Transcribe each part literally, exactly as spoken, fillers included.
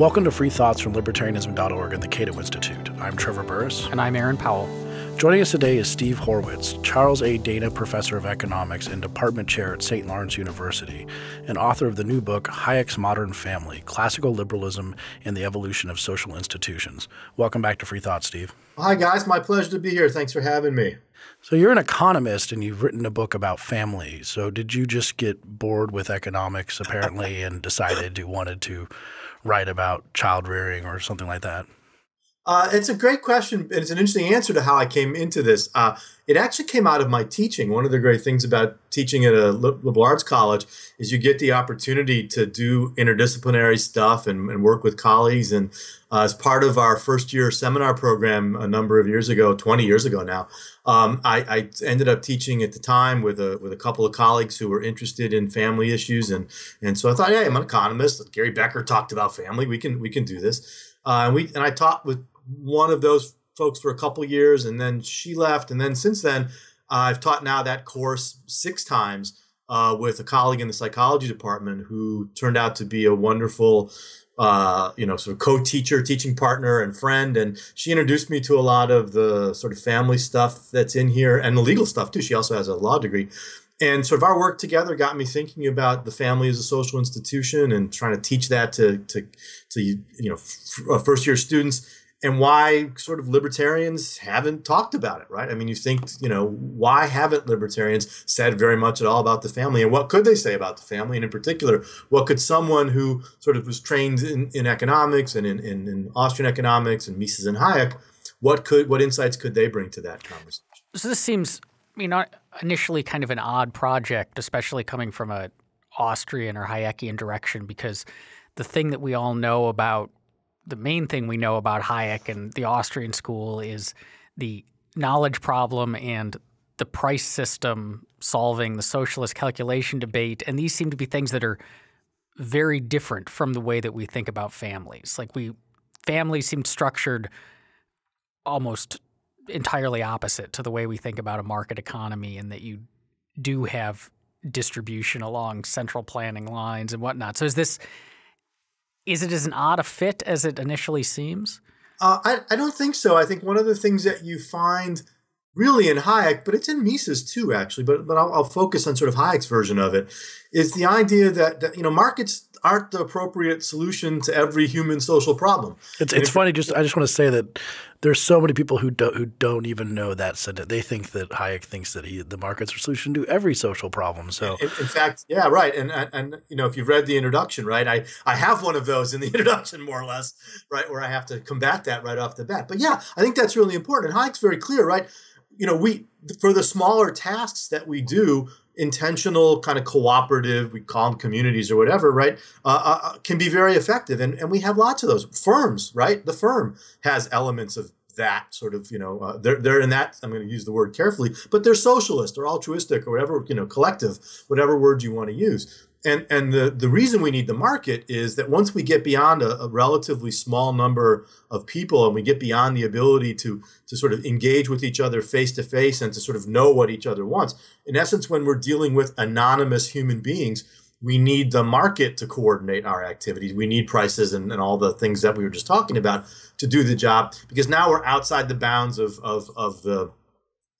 Welcome to Free Thoughts from Libertarianism dot org and the Cato Institute. I'm Trevor Burrus. And I'm Aaron Powell. Joining us today is Steve Horwitz, Charles A. Dana Professor of Economics and Department Chair at Saint Lawrence University, and author of the new book, Hayek's Modern Family, Classical Liberalism and the Evolution of Social Institutions. Welcome back to Free Thoughts, Steve. Hi, guys. My pleasure to be here. Thanks for having me. So you're an economist and you've written a book about family. So did you just get bored with economics, apparently, and decided you wanted to write about child rearing or something like that? Uh, it's a great question. And it's an interesting answer to how I came into this. Uh, it actually came out of my teaching. One of the great things about teaching at a liberal arts college is you get the opportunity to do interdisciplinary stuff and, and work with colleagues. And uh, as part of our first year seminar program a number of years ago, twenty years ago now, um, I, I ended up teaching at the time with a, with a couple of colleagues who were interested in family issues. And, and so I thought, hey, I'm an economist. Gary Becker talked about family. We can, we can do this. Uh, and, we, and I taught with one of those folks for a couple of years, and then she left. And then since then, uh, I've taught now that course six times uh, with a colleague in the psychology department who turned out to be a wonderful, uh, you know, sort of co-teacher, teaching partner and friend. And she introduced me to a lot of the sort of family stuff that's in here and the legal stuff too. She also has a law degree. And sort of our work together got me thinking about the family as a social institution and trying to teach that to, to, to you know, first-year students. And why sort of libertarians haven't talked about it, right? I mean, you think, you know, why haven't libertarians said very much at all about the family? And what could they say about the family? And in particular, what could someone who sort of was trained in, in economics and in, in, in Austrian economics and Mises and Hayek, what could what insights could they bring to that conversation? So this seems, I mean, initially kind of an odd project, especially coming from an Austrian or Hayekian direction, because the thing that we all know about the main thing we know about Hayek and the Austrian school is the knowledge problem and the price system solving, the socialist calculation debate. And these seem to be things that are very different from the way that we think about families. Like we – families seem structured almost entirely opposite to the way we think about a market economy, and that you do have distribution along central planning lines and whatnot. So is this – is it as an odd a fit as it initially seems? Uh, I, I don't think so. I think one of the things that you find really in Hayek, but it's in Mises too, actually, but, but I'll, I'll focus on sort of Hayek's version of it, is the idea that, that you know, markets aren't the appropriate solution to every human social problem. It's, it's if, funny. Just I just want to say that there's so many people who don't, who don't even know that sentence. They think that Hayek thinks that he, the markets are the solution to every social problem. So in, in fact, yeah, right. And, and, and, you know, if you've read the introduction, right, I, I have one of those in the introduction more or less, right, where I have to combat that right off the bat. But yeah, I think that's really important. And Hayek's very clear, right? You know, we for the smaller tasks that we do, intentional kind of cooperative, we call them communities or whatever, right, uh, uh, can be very effective. And, and we have lots of those. Firms, right? The firm has elements of that sort of, you know, uh, they're, they're in that, I'm going to use the word carefully, but they're socialist or altruistic or whatever, you know, collective, whatever word you want to use. And, and the, the reason we need the market is that once we get beyond a, a relatively small number of people and we get beyond the ability to, to sort of engage with each other face to face and to sort of know what each other wants, in essence, when we're dealing with anonymous human beings, we need the market to coordinate our activities. We need prices and, and all the things that we were just talking about to do the job, because now we're outside the bounds of, of, of the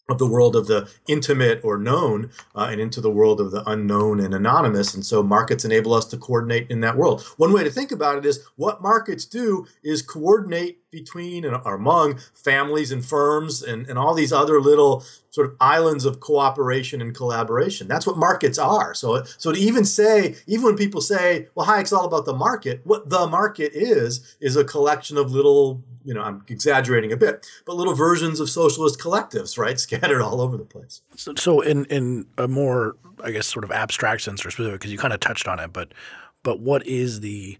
of the world of the intimate or known uh, and into the world of the unknown and anonymous. And so markets enable us to coordinate in that world. One way to think about it is what markets do is coordinate between and or among families and firms and, and all these other little sort of islands of cooperation and collaboration. That's what markets are. So, so to even say, even when people say, well, Hayek's all about the market, what the market is, is a collection of little, you know, I'm exaggerating a bit, but little versions of socialist collectives, right, scattered all over the place. So, so in, in a more, I guess, sort of abstract sense or specific, because you kind of touched on it, but, but what is the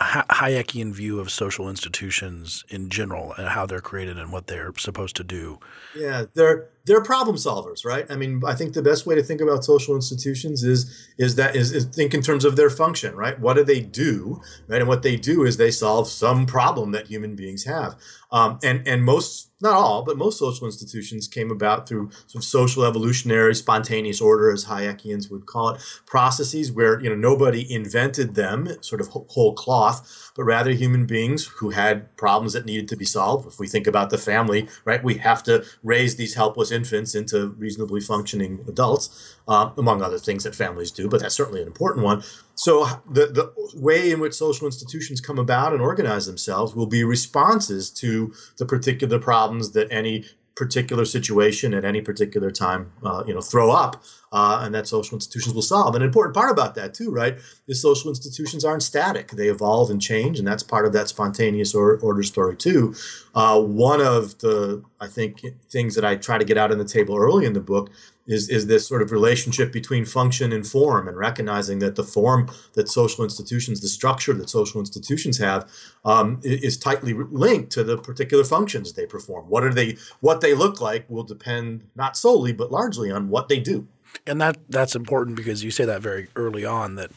Hayekian view of social institutions in general and how they're created and what they're supposed to do? Yeah, they're they're problem solvers, right? I mean, I think the best way to think about social institutions is is that is, is think in terms of their function, right? What do they do, right? And what they do is they solve some problem that human beings have. Um, and and most, not all, but most social institutions came about through sort of social evolutionary spontaneous order, as Hayekians would call it, processes where, you know, nobody invented them, sort of whole cloth, but rather human beings who had problems that needed to be solved. If we think about the family, right, we have to raise these helpless infants into reasonably functioning adults, uh, among other things that families do, but that's certainly an important one. So the, the way in which social institutions come about and organize themselves will be responses to the particular problems that any particular situation at any particular time, uh, you know, throw up, uh, and that social institutions will solve. An important part about that too, right, is social institutions aren't static. They evolve and change, and that's part of that spontaneous or, order story too. Uh, one of the, I think, things that I try to get out on the table early in the book is, is this sort of relationship between function and form, and recognizing that the form that social institutions, the structure that social institutions have, um, is tightly linked to the particular functions they perform. What are they, what they look like will depend not solely but largely on what they do. And that that's important because you say that very early on, that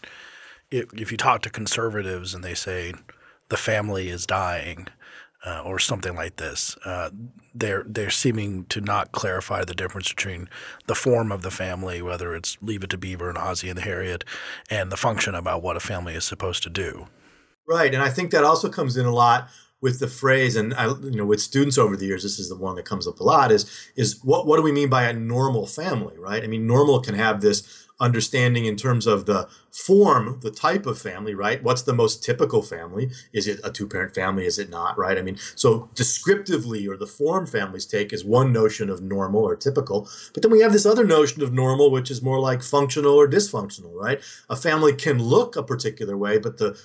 it, if you talk to conservatives and they say the family is dying, Uh, or something like this, uh, they're they're seeming to not clarify the difference between the form of the family, whether it's Leave It to Beaver and Ozzie and Harriet, and the function about what a family is supposed to do. Right, and I think that also comes in a lot with the phrase, and I, you know, with students over the years, this is the one that comes up a lot: is is what what do we mean by a normal family? Right? I mean, normal can have this understanding in terms of the form, the type of family, right? What's the most typical family? Is it a two-parent family? Is it not, right? I mean, so descriptively, or the form families take, is one notion of normal or typical. But then we have this other notion of normal, which is more like functional or dysfunctional, right? A family can look a particular way, but the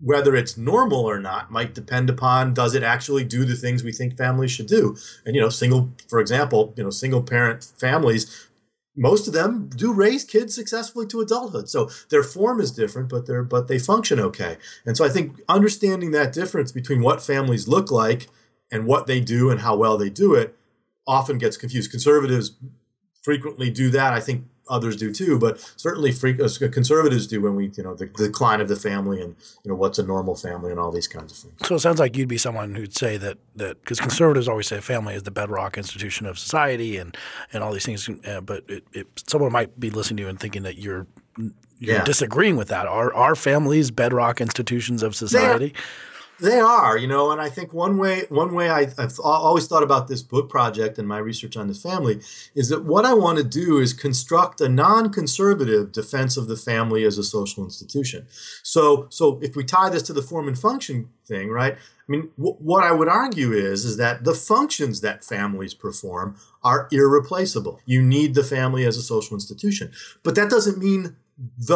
whether it's normal or not might depend upon, does it actually do the things we think families should do? And, you know, single, for example, you know, single-parent families, most of them do raise kids successfully to adulthood. So their form is different, but they're but they function okay. And so I think understanding that difference between what families look like and what they do and how well they do it often gets confused. Conservatives frequently do that. I think others do too, but certainly free, uh, conservatives do when we, you know, the, the decline of the family and, you know, what's a normal family and all these kinds of things. So it sounds like you'd be someone who'd say that that because conservatives always say family is the bedrock institution of society and and all these things, uh, but it, it, someone might be listening to you and thinking that you're you're yeah. disagreeing with that. Are are families bedrock institutions of society? They are, they are, you know, and I think one way one way I, I've always thought about this book project and my research on the family is that what I want to do is construct a non-conservative defense of the family as a social institution. So, so if we tie this to the form and function thing, right? I mean, w what I would argue is is that the functions that families perform are irreplaceable. You need the family as a social institution, but that doesn't mean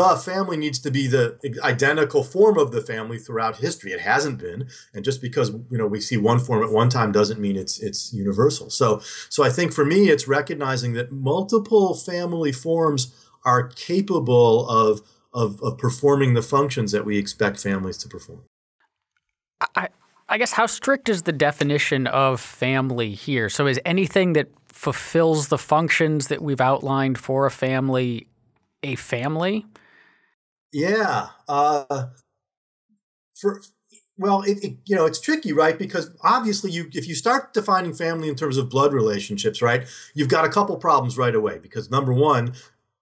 the family needs to be the identical form of the family throughout history. It hasn't been, and just because, you know, we see one form at one time doesn't mean it's it's universal. So, so I think for me, it's recognizing that multiple family forms are capable of of, of performing the functions that we expect families to perform. I I guess how strict is the definition of family here? So, is anything that fulfills the functions that we've outlined for a family a family? Yeah. Uh, for well, it, it, you know, it's tricky, right? Because obviously, you if you start defining family in terms of blood relationships, right, you've got a couple problems right away. Because number one,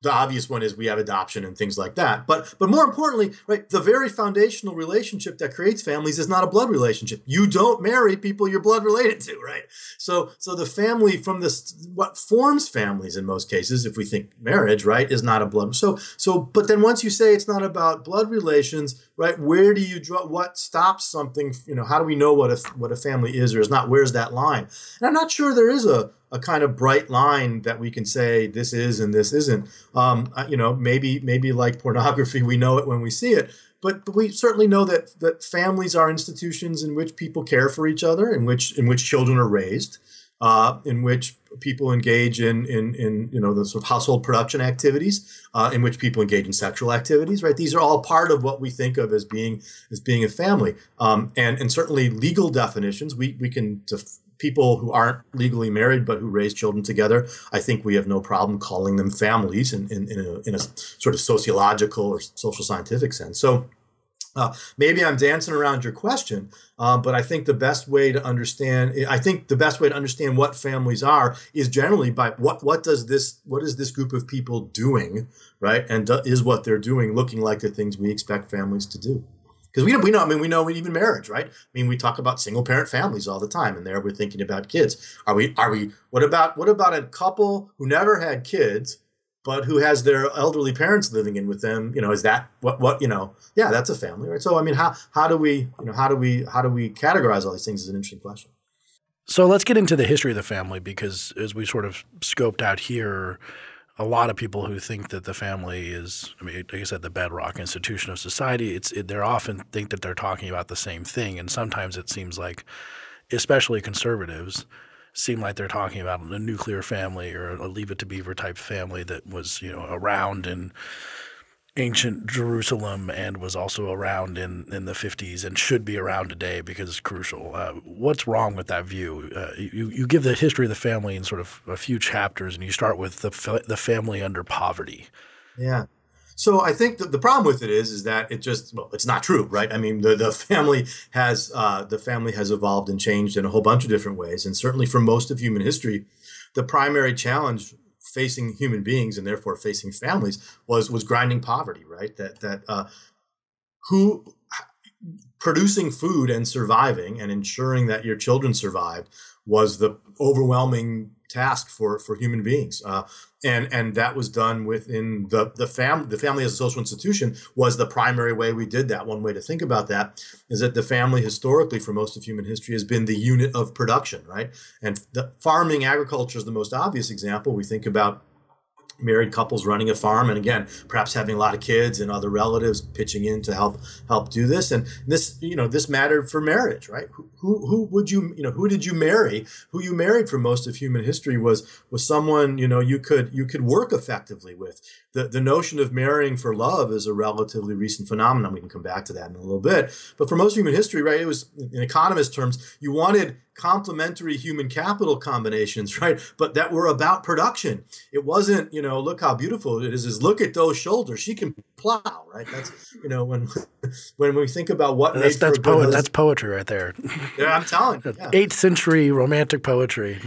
the obvious one is we have adoption and things like that. But but more importantly, right, the very foundational relationship that creates families is not a blood relationship. You don't marry people you're blood related to, right? So so the family from this, what forms families in most cases, if we think marriage, right, is not a blood. So so but then once you say it's not about blood relations, right, where do you draw, what stops something, you know, how do we know what a, what a family is or is not? Where's that line? And I'm not sure there is a a kind of bright line that we can say this is and this isn't. Um, you know, maybe maybe like pornography, we know it when we see it, but, but we certainly know that that families are institutions in which people care for each other, in which in which children are raised, uh, in which people engage in in in you know the sort of household production activities, uh, in which people engage in sexual activities. Right, these are all part of what we think of as being as being a family, um, and and certainly legal definitions. We we can. Def people who aren't legally married but who raise children together, I think we have no problem calling them families in, in, in, a, in a sort of sociological or social scientific sense. So uh, maybe I'm dancing around your question, uh, but I think the best way to understand, I think the best way to understand what families are is generally by what what does this what is this group of people doing, right? And do, is what they're doing looking like the things we expect families to do? Because we, we know, I mean, we know even marriage, right? I mean, we talk about single parent families all the time, and there we're thinking about kids. Are we, are we, what about, what about a couple who never had kids, but who has their elderly parents living in with them? You know, is that what, what, you know, yeah, that's a family, right? So, I mean, how, how do we, you know, how do we, how do we categorize all these things is an interesting question. So let's get into the history of the family, because as we sort of scoped out here, a lot of people who think that the family is, I mean, like I said, the bedrock institution of society, it's, it, they're often think that they're talking about the same thing. And sometimes it seems like, especially conservatives, seem like they're talking about a nuclear family or a Leave It to Beaver type family that was, you know, around in ancient Jerusalem and was also around in, in the fifties and should be around today because it's crucial. Uh, what's wrong with that view? Uh, you, you give the history of the family in sort of a few chapters, and you start with the, fa the family under poverty. Yeah. So I think the, the problem with it is, is that it just, well, it's not true, right? I mean, the, the family has, uh, the family has evolved and changed in a whole bunch of different ways. And certainly for most of human history, the primary challenge facing human beings and therefore facing families was was grinding poverty, right? That that uh, who producing food and surviving and ensuring that your children survived was the overwhelming task for for human beings, uh, and and that was done within the the family. The family as a social institution was the primary way we did that. One way to think about that is that the family historically, for most of human history, has been the unit of production, right? And the farming, agriculture is the most obvious example. We think about married couples running a farm, and again, perhaps having a lot of kids and other relatives pitching in to help help do this. And this, you know, this mattered for marriage, right? Who, who, who would you, you know, who did you marry? Who you married for most of human history was was someone, you know, you could you could work effectively with. The the notion of marrying for love is a relatively recent phenomenon. We can come back to that in a little bit. But for most of human history, right, it was, in economist terms, you wanted complementary human capital combinations, right? But that were about production. It wasn't, you know, look how beautiful it is, is look at those shoulders. She can plow, right? That's, you know, when when we think about what that's, made that's, for a poet, that's poetry right there. Yeah, I'm telling you. Yeah. Eighth century romantic poetry.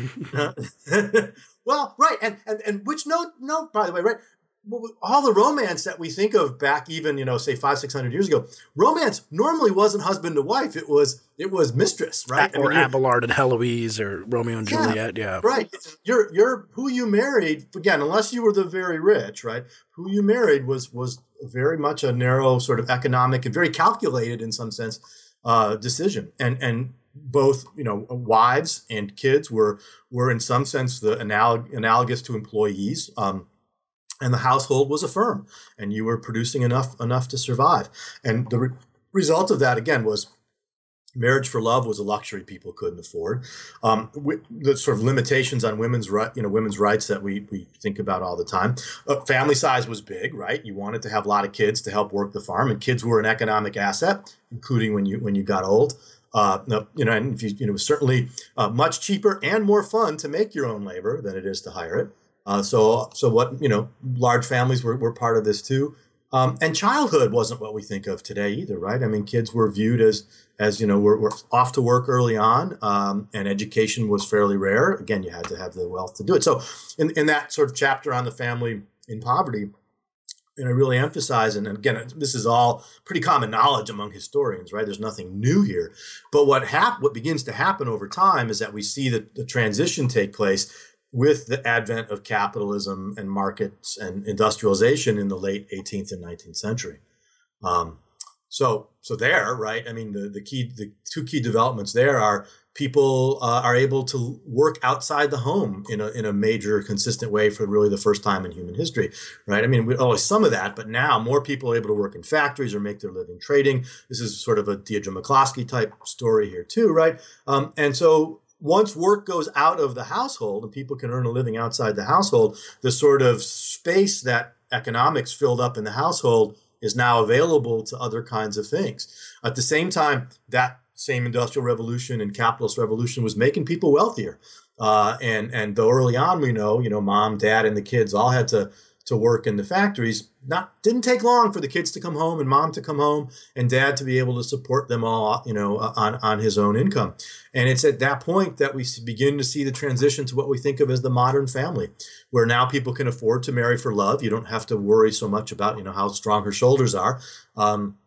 Well, right. And, and, and which no, no, by the way, right? All the romance that we think of back even, you know, say five, six hundred years ago, romance normally wasn't husband to wife. It was it was mistress, right? Or I mean, Abelard and Heloise or Romeo and yeah, Juliet, yeah. Right. You're, you're, who you married, again, unless you were the very rich, right? Who you married was was very much a narrow sort of economic and very calculated in some sense uh, decision. And and both, you know, wives and kids were were in some sense the analog, analogous to employees. Um, And the household was a firm, and you were producing enough enough to survive. And the re result of that, again, was marriage for love was a luxury people couldn't afford. Um, the sort of limitations on women's right, you know, women's rights that we we think about all the time. Uh, family size was big, right? You wanted to have a lot of kids to help work the farm, and kids were an economic asset, including when you when you got old. Uh, you know, and if you, you know, it was certainly uh, much cheaper and more fun to make your own labor than it is to hire it. Uh, so, so what, you know, large families were, were part of this too. Um, and childhood wasn't what we think of today either, right? I mean, kids were viewed as, as, you know, were, were off to work early on, um, and education was fairly rare. Again, you had to have the wealth to do it. So in, in that sort of chapter on the family in poverty, and I really emphasize, and again, this is all pretty common knowledge among historians, right? There's nothing new here. But what hap what begins to happen over time is that we see the, the transition take place with the advent of capitalism and markets and industrialization in the late eighteenth and nineteenth century. Um, so, so there, right? I mean, the, the key, the two key developments there are people uh, are able to work outside the home in a, in a major consistent way for really the first time in human history, right? I mean, we always some of that, but now more people are able to work in factories or make their living trading. This is sort of a Deirdre McCloskey type story here too, right? Um, and so, once work goes out of the household and people can earn a living outside the household, the sort of space that economics filled up in the household is now available to other kinds of things. At the same time, that same industrial revolution and capitalist revolution was making people wealthier. Uh, and, and though early on, we know, you know, mom, dad, and the kids all had to, to work in the factories, not, didn't take long for the kids to come home and mom to come home and dad to be able to support them all, you know, on, on his own income. And it's at that point that we begin to see the transition to what we think of as the modern family, where now people can afford to marry for love. You don't have to worry so much about, you know, how strong her shoulders are. Um,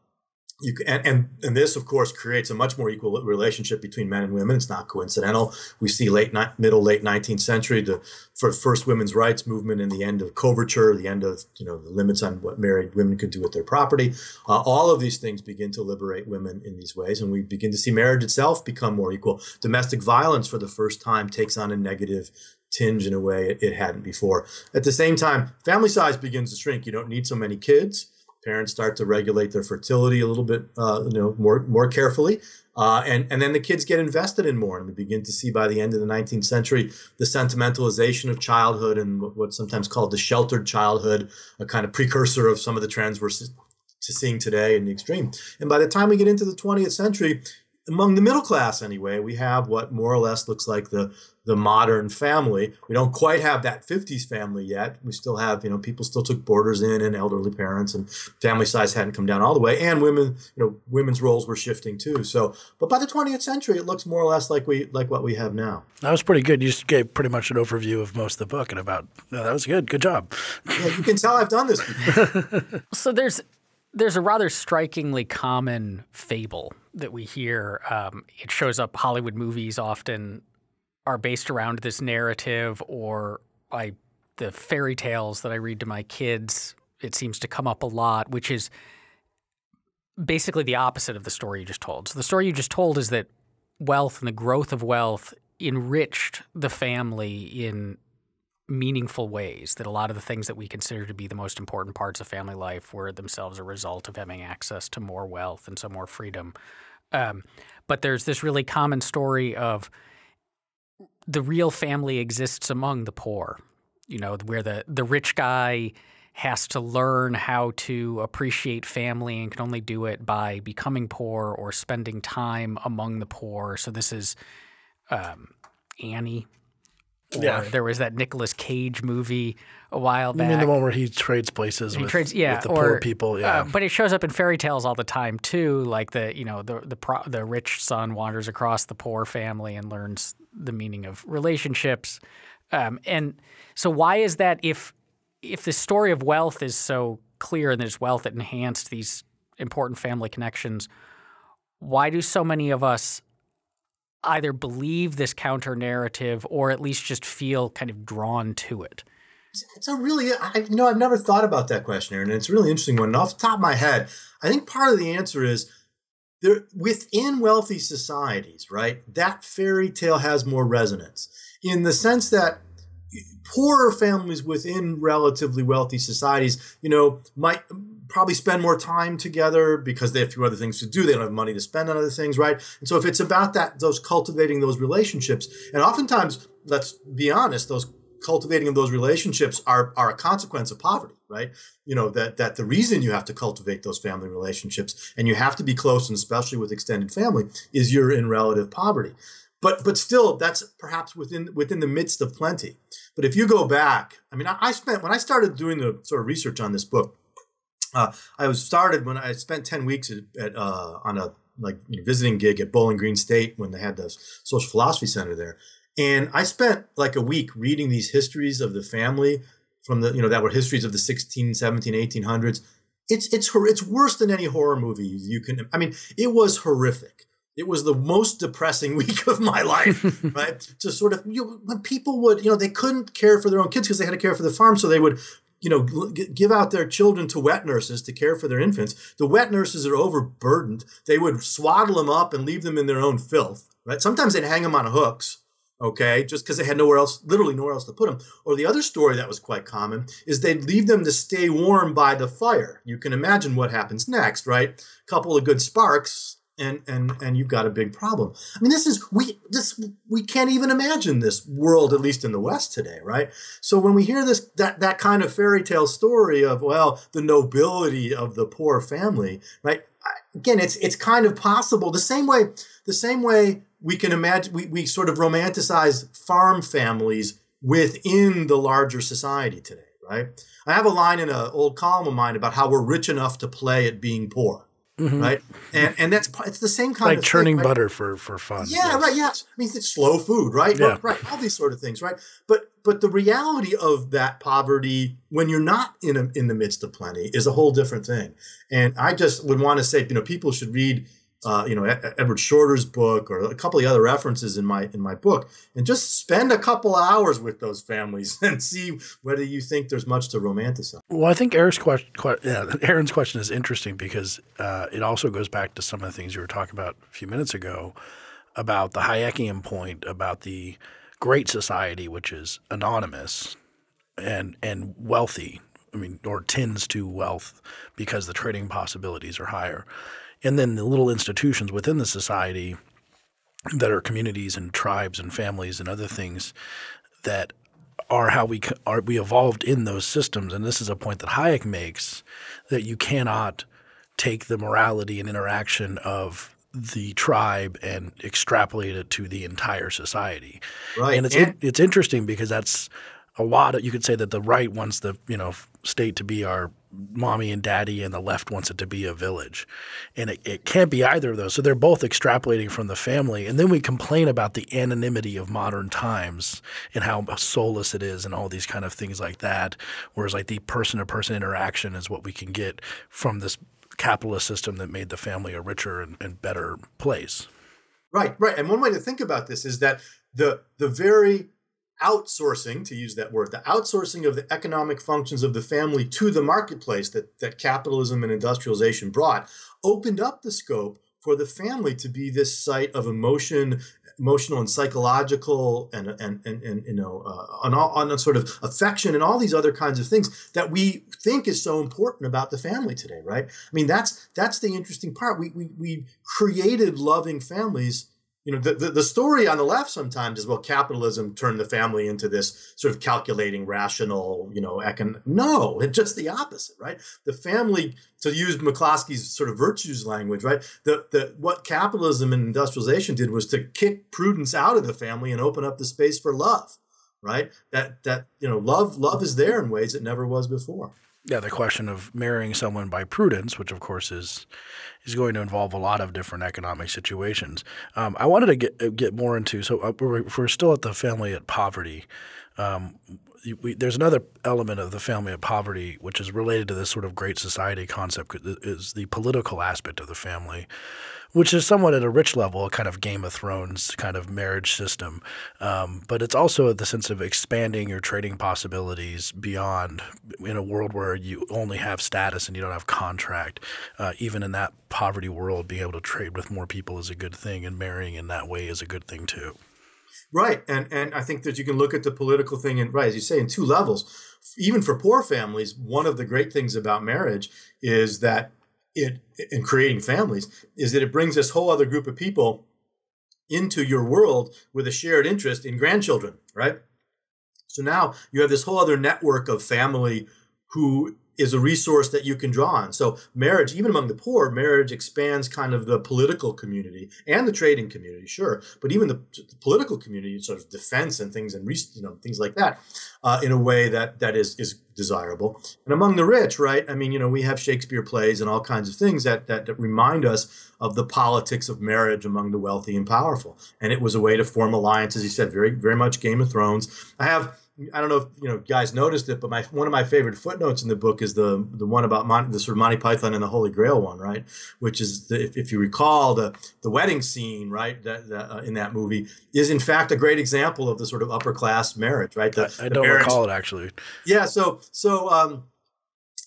You can, and, and, and this, of course, creates a much more equal relationship between men and women. It's not coincidental. We see late ni- middle, late nineteenth century, the for first women's rights movement and the end of coverture, the end of, you know, the limits on what married women could do with their property. Uh, all of these things begin to liberate women in these ways. And we begin to see marriage itself become more equal. Domestic violence for the first time takes on a negative tinge in a way it, it hadn't before. At the same time, family size begins to shrink. You don't need so many kids. Parents start to regulate their fertility a little bit, uh, you know, more more carefully, uh, and and then the kids get invested in more, and we begin to see by the end of the nineteenth century the sentimentalization of childhood and what's sometimes called the sheltered childhood, a kind of precursor of some of the trends we're to seeing today in the extreme. And by the time we get into the twentieth century, among the middle class anyway, we have what more or less looks like the the modern family. We don't quite have that fifties family yet. We still have, you know, people still took boarders in and elderly parents, and family size hadn't come down all the way. And women, you know, women's roles were shifting too. So, but by the twentieth century, it looks more or less like we like what we have now. That was pretty good. You just gave pretty much an overview of most of the book in about. No, that was good. Good job. Yeah, you can tell I've done this before. So there's there's a rather strikingly common fable that we hear. Um, it shows up. Hollywood movies often are based around this narrative, or I, the fairy tales that I read to my kids, it seems to come up a lot, which is basically the opposite of the story you just told. So the story you just told is that wealth and the growth of wealth enriched the family in meaningful ways, that a lot of the things that we consider to be the most important parts of family life were themselves a result of having access to more wealth and so more freedom. Um, but there's this really common story of the real family exists among the poor, you know, where the, the rich guy has to learn how to appreciate family and can only do it by becoming poor or spending time among the poor. So this is um, Annie. Or yeah. There was that Nicolas Cage movie a while back. You mean the one where he trades places he with, trades, yeah, with the or, poor people? Yeah, uh, but it shows up in fairy tales all the time too. Like the you know the the pro, the rich son wanders across the poor family and learns the meaning of relationships. Um, and so, why is that? If if the story of wealth is so clear and there's wealth that enhanced these important family connections, why do so many of us either believe this counter narrative or at least just feel kind of drawn to it? It's a really, I, you know, I've never thought about that question, Aaron, and it's a really interesting one. And off the top of my head, I think part of the answer is there within wealthy societies, right? That fairy tale has more resonance in the sense that poorer families within relatively wealthy societies, you know, might probably spend more time together because they have few other things to do. They don't have money to spend on other things, right? And so if it's about that, those cultivating those relationships, and oftentimes, let's be honest, those cultivating of those relationships are, are a consequence of poverty, right? You know, that, that the reason you have to cultivate those family relationships and you have to be close, and especially with extended family, is you're in relative poverty. But but still, that's perhaps within within the midst of plenty. But if you go back, I mean, I, I spent when I started doing the sort of research on this book, uh, I was started when I spent ten weeks at, at uh, on a like you know, visiting gig at Bowling Green State when they had the Social Philosophy Center there, and I spent like a week reading these histories of the family from the you know that were histories of the sixteen, seventeen, eighteen hundreds. It's it's it's worse than any horror movie you can. I mean, it was horrific. It was the most depressing week of my life, right? Just sort of, you know, when people would, you know, they couldn't care for their own kids because they had to care for the farm. So they would, you know, give out their children to wet nurses to care for their infants. The wet nurses are overburdened. They would swaddle them up and leave them in their own filth, right? Sometimes they'd hang them on hooks, okay, just because they had nowhere else, literally nowhere else to put them. Or the other story that was quite common is they'd leave them to stay warm by the fire. You can imagine what happens next, right? A couple of good sparks. And, and and you've got a big problem. I mean, this is we this we can't even imagine this world, at least in the West today, right? So when we hear this that that kind of fairy tale story of, well, the nobility of the poor family, right? again, it's it's kind of possible. The same way, the same way we can imagine, we, we sort of romanticize farm families within the larger society today, right? I have a line in an old column of mine about how we're rich enough to play at being poor, mm-hmm. right? And and that's it's the same kind like of churning thing, right? butter for for fun. Yeah, yes. right. Yeah, I mean it's slow food, right? Yeah. right? Right. All these sort of things, right? But but the reality of that poverty when you're not in a, in the midst of plenty is a whole different thing. And I just would want to say, you know, people should read. Uh, you know, Edward Shorter's book, or a couple of other references in my in my book, and just spend a couple hours with those families and see whether you think there's much to romanticize. Well, I think Aaron's question, yeah, Aaron's question is interesting because uh, it also goes back to some of the things you were talking about a few minutes ago about the Hayekian point about the great society, which is anonymous and and wealthy. I mean, or tends to wealth because the trading possibilities are higher. And then the little institutions within the society that are communities and tribes and families and other things that are how we are we evolved in those systems. And this is a point that Hayek makes, that you cannot take the morality and interaction of the tribe and extrapolate it to the entire society. Right. And it's and it's interesting because that's a lot of, you could say that the right wants the you know state to be our mommy and daddy, and the left wants it to be a village. And it, it can't be either of those. So they're both extrapolating from the family. And then we complain about the anonymity of modern times and how soulless it is and all these kind of things like that, whereas like the person-to-person interaction is what we can get from this capitalist system that made the family a richer and, and better place. Right, right. And one way to think about this is that the the very – outsourcing, to use that word, the outsourcing of the economic functions of the family to the marketplace that, that capitalism and industrialization brought opened up the scope for the family to be this site of emotion, emotional and psychological and, and, and, and you know, uh, on, all, on a sort of affection and all these other kinds of things that we think is so important about the family today, right? I mean, that's that's the interesting part. We, we, we created loving families. You know, the, the, the story on the left sometimes is, well, capitalism turned the family into this sort of calculating, rational, you know, econ. No, it's just the opposite, right? The family, to use McCloskey's sort of virtues language, right? The, the, what capitalism and industrialization did was to kick prudence out of the family and open up the space for love, right? That, that you know, love, love is there in ways it never was before. Yeah, the question of marrying someone by prudence, which of course is is going to involve a lot of different economic situations. Um, I wanted to get get more into so we're, we're still at the family at poverty. Um, we, there's another element of the family at poverty which is related to this sort of great society concept, is the political aspect of the family, which is somewhat at a rich level, a kind of Game of Thrones kind of marriage system. Um, but it's also the sense of expanding your trading possibilities beyond in a world where you only have status and you don't have contract. Uh, even in that poverty world, being able to trade with more people is a good thing, and marrying in that way is a good thing too. Right. And and I think that you can look at the political thing in, right, as you say, in two levels. Even for poor families, one of the great things about marriage is that it in creating families is that it brings this whole other group of people into your world with a shared interest in grandchildren, right? So now you have this whole other network of family who is a resource that you can draw on. So marriage, even among the poor, marriage expands kind of the political community and the trading community, sure, but even the, the political community, sort of defense and things and you know things like that, uh, in a way that that is is desirable. And among the rich, right? I mean, you know, we have Shakespeare plays and all kinds of things that that, that remind us of the politics of marriage among the wealthy and powerful. And it was a way to form alliances. He said, very very much Game of Thrones. I have. I don't know if you know guys noticed it, but my one of my favorite footnotes in the book is the the one about Mon, the sort of Monty Python and the Holy Grail one, right? Which is the, if, if you recall the the wedding scene, right? That, that, uh, in that movie is in fact a great example of the sort of upper class marriage, right? The, I, I the don't marriage. recall it actually. Yeah, so so um,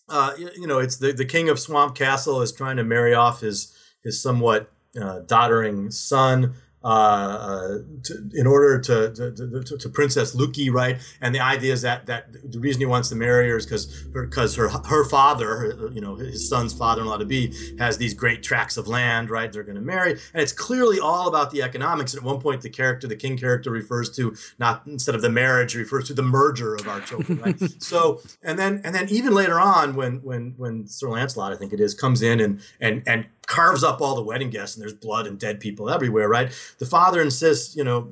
uh, you, you know it's the the king of Swamp Castle is trying to marry off his his somewhat uh, doddering son. Uh, to, in order to to, to to Princess Luki, right? And the idea is that that the reason he wants to marry her is because her because her her father, her, you know, his son's father-in-law to be, has these great tracts of land, right? They're going to marry, and it's clearly all about the economics. And at one point, the character, the king character, refers to not instead of the marriage, refers to the merger of our children, right? so, and then and then even later on, when when when Sir Lancelot, I think it is, comes in and and and carves up all the wedding guests, and there's blood and dead people everywhere, right? The father insists, you know,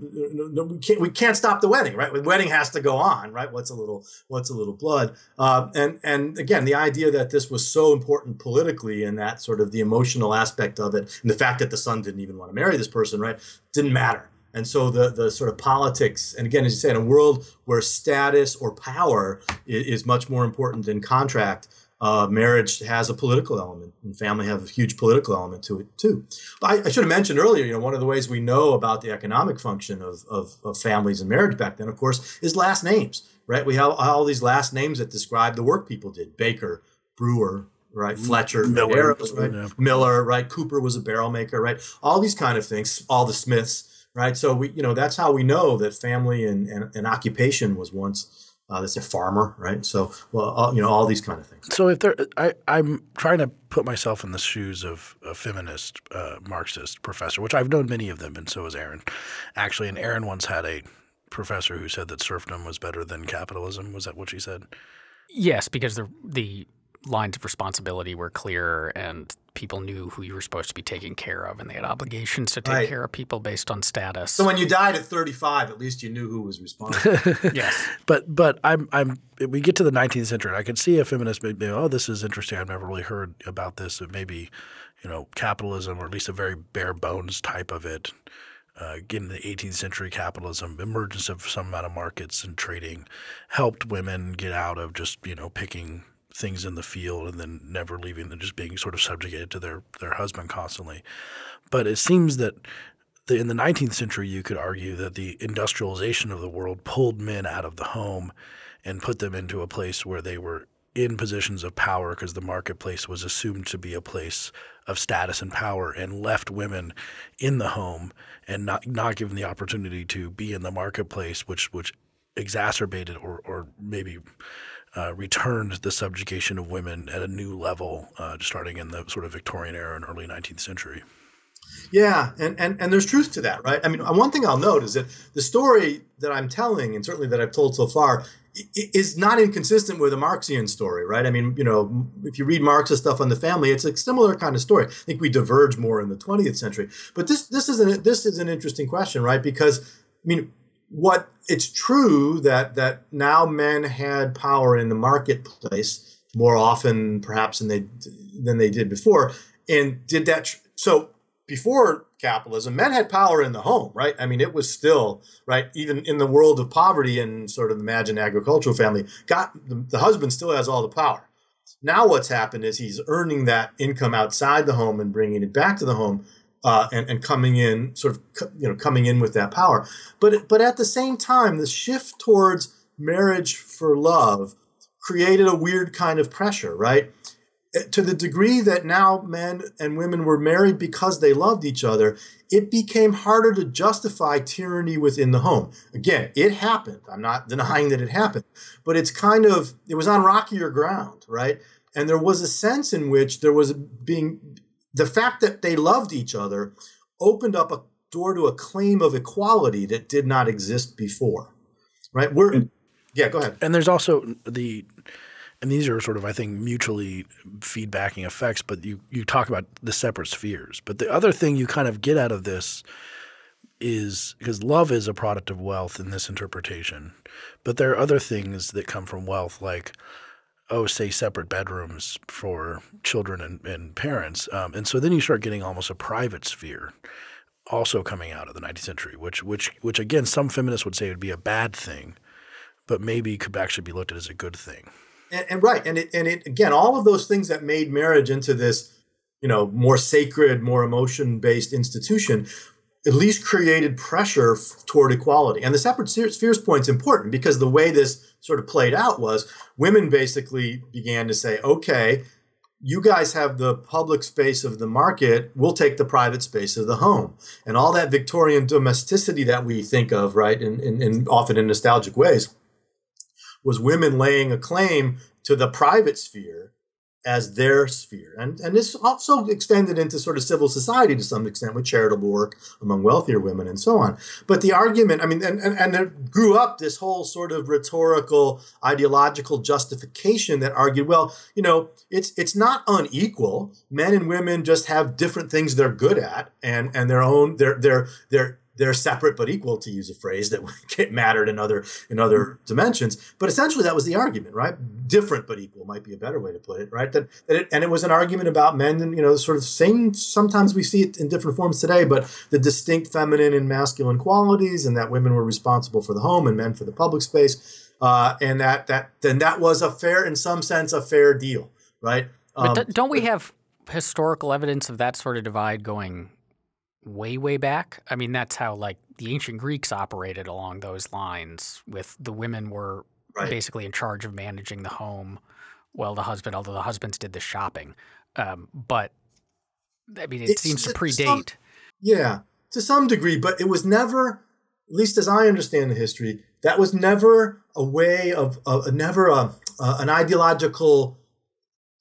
we can't, we can't stop the wedding, right? The wedding has to go on, right? What's a little, what's a little blood? Uh, and, and again, the idea that this was so important politically, and that sort of the emotional aspect of it, and the fact that the son didn't even want to marry this person, right, didn't matter. And so the, the sort of politics, and again, as you say, in a world where status or power is, is much more important than contract, uh, marriage has a political element, and family have a huge political element to it too. I, I should have mentioned earlier, you know, one of the ways we know about the economic function of, of, of families and marriage back then, of course, is last names, right? We have all these last names that describe the work people did. Baker, Brewer, right? Fletcher, Miller, Barrows, right? Yeah. Miller, right? Cooper was a barrel maker, right? All these kind of things, all the Smiths. Right. So, we, you know, that's how we know that family and, and, and occupation was once, uh, that's a farmer. Right. So, well, all, you know, all these kind of things. So if there, I, I'm trying to put myself in the shoes of a feminist uh, Marxist professor, which I've known many of them. And so has Aaron, actually. And Aaron once had a professor who said that serfdom was better than capitalism. Was that what she said? Yes, because the the lines of responsibility were clear, and people knew who you were supposed to be taking care of, and they had obligations to take right. care of people based on status. So when you died at thirty-five, at least you knew who was responsible. Yes. But but I'm I'm we get to the nineteenth century, and I could see a feminist maybe, oh, this is interesting. I've never really heard about this. It may be, you know, capitalism, or at least a very bare bones type of it. Uh, getting the eighteenth century capitalism, emergence of some amount of markets and trading helped women get out of just, you know, picking things in the field and then never leaving them, just being sort of subjugated to their, their husband constantly. But it seems that the, in the nineteenth century, you could argue that the industrialization of the world pulled men out of the home and put them into a place where they were in positions of power, because the marketplace was assumed to be a place of status and power, and left women in the home and not, not given the opportunity to be in the marketplace, which, which exacerbated or, or maybe Uh, returned the subjugation of women at a new level, uh, starting in the sort of Victorian era and early nineteenth century. Yeah, and, and, and there's truth to that, right? I mean, one thing I'll note is that the story that I'm telling, and certainly that I've told so far, is not inconsistent with a Marxian story, right? I mean, you know, if you read Marxist stuff on the family, it's a similar kind of story. I think we diverge more in the twentieth century. But this, this, is, an, this is an interesting question, right? Because, I mean, what it's true that that now men had power in the marketplace more often, perhaps, than they than they did before. And did that so before capitalism, men had power in the home, right? I mean, it was still right even in the world of poverty and sort of imagine agricultural family. Got the, the husband still has all the power. Now, what's happened is he's earning that income outside the home and bringing it back to the home. Uh, and, and coming in, sort of, you know, coming in with that power. But, but at the same time, the shift towards marriage for love created a weird kind of pressure, right? To the degree that now men and women were married because they loved each other, it became harder to justify tyranny within the home. Again, it happened. I'm not denying that it happened. But it's kind of, it was on rockier ground, right? And there was a sense in which there was being... The fact that they loved each other opened up a door to a claim of equality that did not exist before, right? We're, yeah, go ahead. And there's also the – and these are sort of, I think, mutually feedbacking effects, but you, you talk about the separate spheres. But the other thing you kind of get out of this is – because love is a product of wealth in this interpretation. But there are other things that come from wealth, like – oh, say separate bedrooms for children and, and parents. Um, and so then you start getting almost a private sphere also coming out of the nineteenth century, which, which, which again, some feminists would say would be a bad thing, but maybe could actually be looked at as a good thing. And, and right. And, it, and it, again, all of those things that made marriage into this, you know, more sacred, more emotion-based institution at least created pressure toward equality. And the separate spheres point is important because the way this sort of played out was women basically began to say, okay, you guys have the public space of the market, we'll take the private space of the home. And all that Victorian domesticity that we think of, right, and in, in, in often in nostalgic ways, was women laying a claim to the private sphere as their sphere. And, and this also extended into sort of civil society to some extent with charitable work among wealthier women and so on. But the argument, I mean, and, and, and there grew up this whole sort of rhetorical, ideological justification that argued, well, you know, it's, it's not unequal. Men and women just have different things they're good at and, and their own, their, their, their, they're separate but equal, to use a phrase that mattered in other in other dimensions. But essentially, that was the argument, right? Different but equal might be a better way to put it, right? That, that it, and it was an argument about men, and you know, sort of same. Sometimes we see it in different forms today, but the distinct feminine and masculine qualities, and that women were responsible for the home and men for the public space, uh, and that that then that was a fair, in some sense, a fair deal, right? Um, but don't we have historical evidence of that sort of divide going way, way back? I mean, that's how like the ancient Greeks operated along those lines, with the women were right. basically in charge of managing the home while the husband, although the husbands did the shopping. Um, but I mean, it it's, seems to predate. Some, yeah, to some degree, but it was never, at least as I understand the history, that was never a way of, uh, never a, uh, an ideological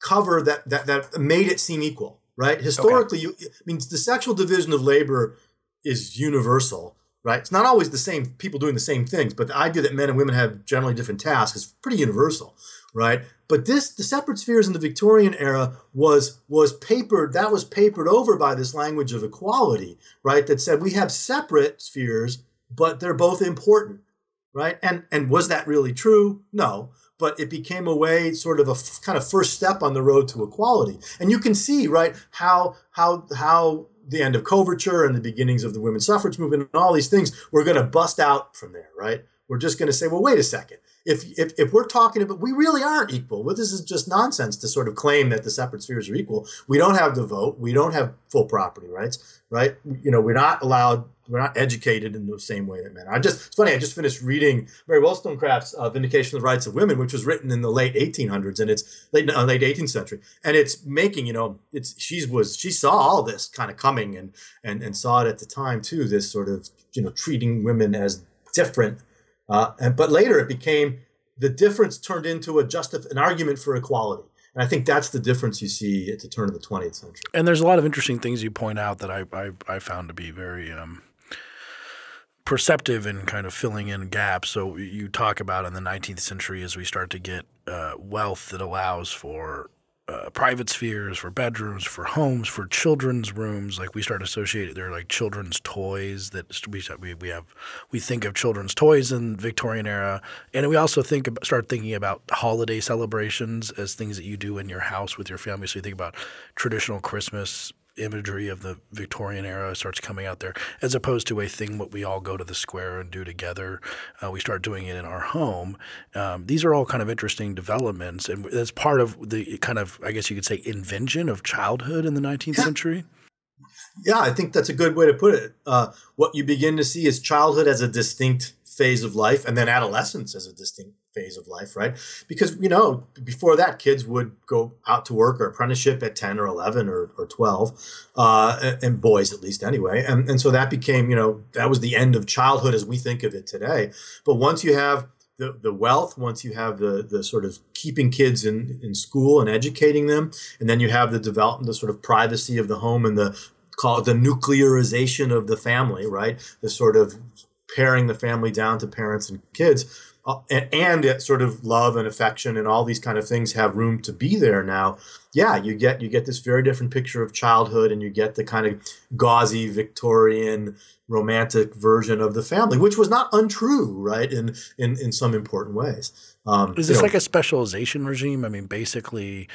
cover that, that, that made it seem equal. Right. Historically, okay. you, I mean, the sexual division of labor is universal, right? It's not always the same people doing the same things, but the idea that men and women have generally different tasks is pretty universal, right? But this, the separate spheres in the Victorian era was was papered, that was papered over by this language of equality, right? That said we have separate spheres, but they're both important, right? And and was that really true? No. But it became a way, sort of a f kind of first step on the road to equality. And you can see, right, how how how the end of coverture and the beginnings of the women's suffrage movement and all these things, we're going to bust out from there, right? We're just going to say, well, wait a second. If, if, if we're talking about, we really aren't equal. Well, this is just nonsense to sort of claim that the separate spheres are equal. We don't have the vote. We don't have full property rights, right? You know, we're not allowed, we're not educated in the same way that men are. I just, it's funny, I just finished reading Mary Wollstonecraft's uh, Vindication of the Rights of Women, which was written in the late eighteen hundreds and it's late, uh, late eighteenth century. And it's making, you know, it's, she was, she saw all this kind of coming and, and, and saw it at the time too, this sort of, you know, treating women as different. Uh, and, but later it became, the difference turned into a justif- an argument for equality. And I think that's the difference you see at the turn of the twentieth century. And there's a lot of interesting things you point out that I, I, I found to be very um, perceptive in kind of filling in gaps. So you talk about in the nineteenth century as we start to get uh, wealth that allows for Uh, private spheres, for bedrooms, for homes, for children's rooms. Like we start associating, there are like children's toys that we we we have. We think of children's toys in Victorian era, and we also think about, start thinking about holiday celebrations as things that you do in your house with your family. So you think about traditional Christmas imagery of the Victorian era starts coming out there, as opposed to a thing what we all go to the square and do together. Uh, we start doing it in our home. Um, these are all kind of interesting developments, and that's part of the kind of, I guess you could say, invention of childhood in the nineteenth yeah. century. Yeah, I think that's a good way to put it. Uh, what you begin to see is childhood as a distinct phase of life, and then adolescence as a distinct phase of life, right? Because, you know, before that, kids would go out to work or apprenticeship at ten or eleven or, or twelve, uh, and boys at least anyway. And, and so that became, you know, that was the end of childhood as we think of it today. But once you have the, the wealth, once you have the, the sort of keeping kids in, in school and educating them, and then you have the development, the sort of privacy of the home and the, call it the nuclearization of the family, right? The sort of paring the family down to parents and kids. Uh, and, and it sort of love and affection and all these kind of things have room to be there now. Yeah, you get you get this very different picture of childhood, and you get the kind of gauzy Victorian romantic version of the family, which was not untrue, right? In in in some important ways. Um, Is this you know, like a specialization regime? I mean, basically,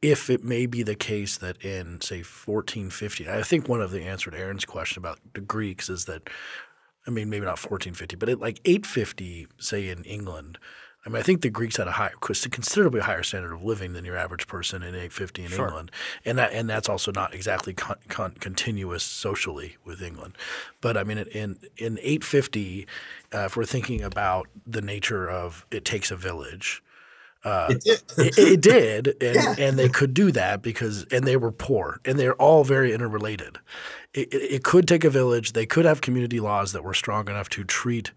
if it may be the case that in say fourteen fifty, I think one of the answer to Aaron's question about the Greeks is that. I mean, maybe not fourteen fifty, but at like eight fifty, say in England. I mean, I think the Greeks had a high, considerably higher standard of living than your average person in eight fifty in sure. England, and that and that's also not exactly con, con, continuous socially with England. But I mean, in in eight fifty, uh, if we're thinking about the nature of it takes a village. Uh, it did, it, it did and, yeah. and they could do that because – and they were poor, and they're all very interrelated. It, it, it could take a village. They could have community laws that were strong enough to treat